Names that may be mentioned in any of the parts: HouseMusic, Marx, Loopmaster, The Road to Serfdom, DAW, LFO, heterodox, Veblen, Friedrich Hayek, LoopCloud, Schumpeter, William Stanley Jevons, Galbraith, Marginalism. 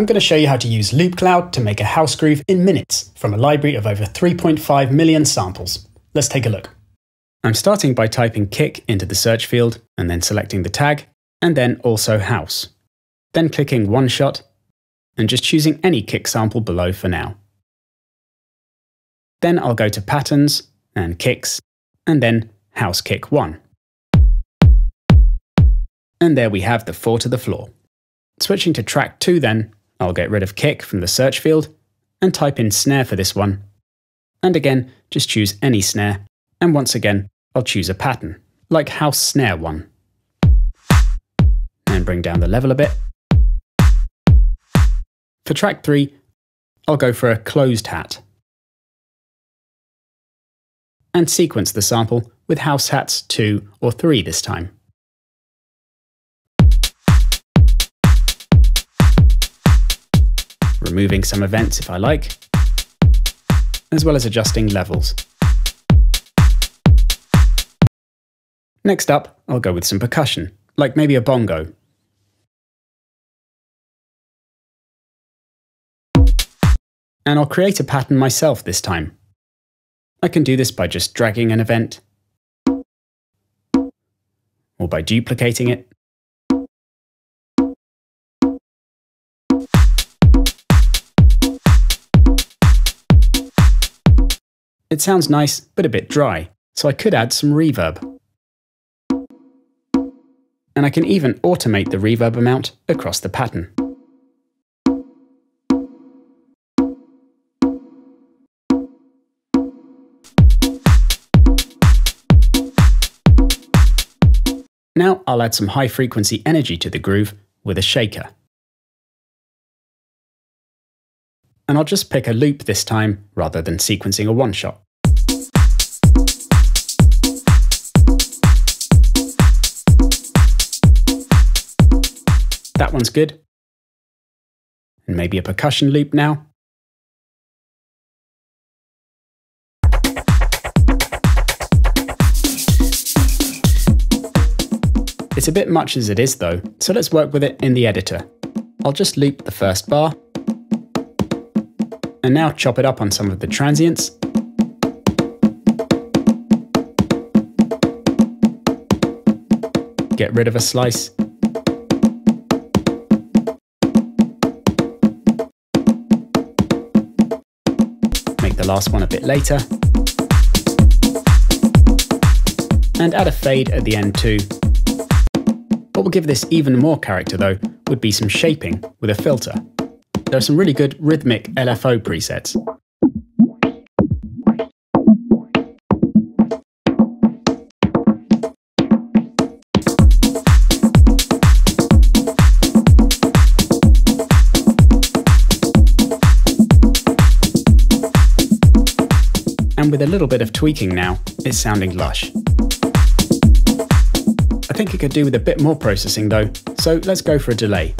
I'm going to show you how to use LoopCloud to make a house groove in minutes from a library of over 3.5 million samples. Let's take a look. I'm starting by typing kick into the search field and then selecting the tag and then also house. Then clicking one shot and just choosing any kick sample below for now. Then I'll go to patterns and kicks and then house kick 1. And there we have the 4 to the floor. Switching to track 2 then, I'll get rid of kick from the search field and type in snare for this one. And again, just choose any snare. And once again, I'll choose a pattern, like house snare 1. And bring down the level a bit. For track 3, I'll go for a closed hat. And sequence the sample with house hats 2 or 3 this time. Removing some events if I like, as well as adjusting levels. Next up, I'll go with some percussion, like maybe a bongo. And I'll create a pattern myself this time. I can do this by just dragging an event, or by duplicating it. It sounds nice, but a bit dry, so I could add some reverb. And I can even automate the reverb amount across the pattern. Now I'll add some high-frequency energy to the groove with a shaker. And I'll just pick a loop this time rather than sequencing a one-shot. That one's good. And maybe a percussion loop now. It's a bit much as it is though, so let's work with it in the editor. I'll just loop the first bar. And now chop it up on some of the transients. Get rid of a slice. Make the last one a bit later. And add a fade at the end too. What will give this even more character though would be some shaping with a filter. There are some really good rhythmic LFO presets. And with a little bit of tweaking now, it's sounding lush. I think it could do with a bit more processing though, so let's go for a delay.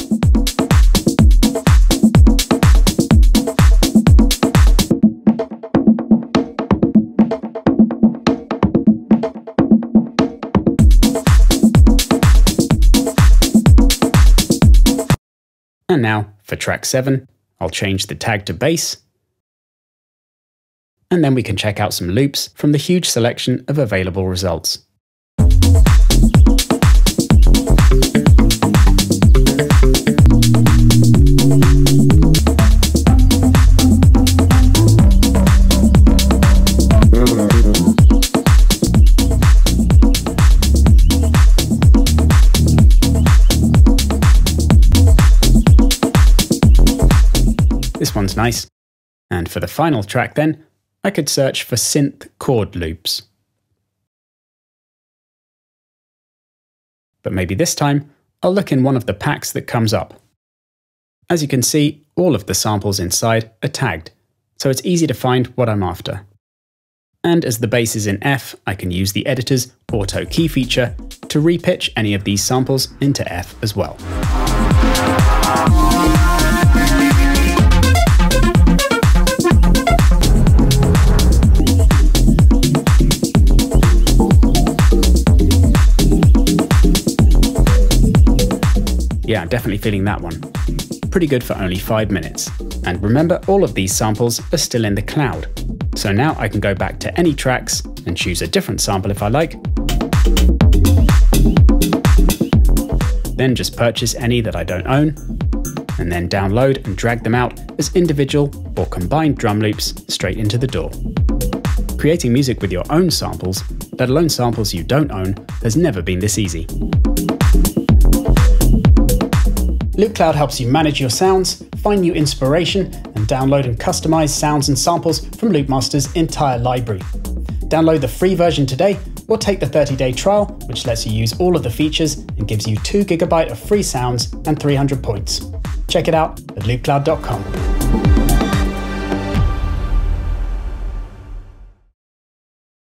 And now, for track 7, I'll change the tag to bass. And then we can check out some loops from the huge selection of available results. This one's nice. And for the final track then, I could search for synth chord loops. But maybe this time, I'll look in one of the packs that comes up. As you can see, all of the samples inside are tagged, so it's easy to find what I'm after. And as the bass is in F, I can use the editor's auto key feature to repitch any of these samples into F as well. Yeah, I'm definitely feeling that one. pretty good for only 5 minutes. And remember, all of these samples are still in the cloud. So now I can go back to any tracks and choose a different sample if I like. Then just purchase any that I don't own, and then download and drag them out as individual or combined drum loops straight into the DAW. Creating music with your own samples, let alone samples you don't own, has never been this easy. LoopCloud helps you manage your sounds, find new inspiration, and download and customize sounds and samples from Loopmaster's entire library. Download the free version today, or take the 30-day trial, which lets you use all of the features and gives you 2 GB of free sounds and 300 points. Check it out at loopcloud.com.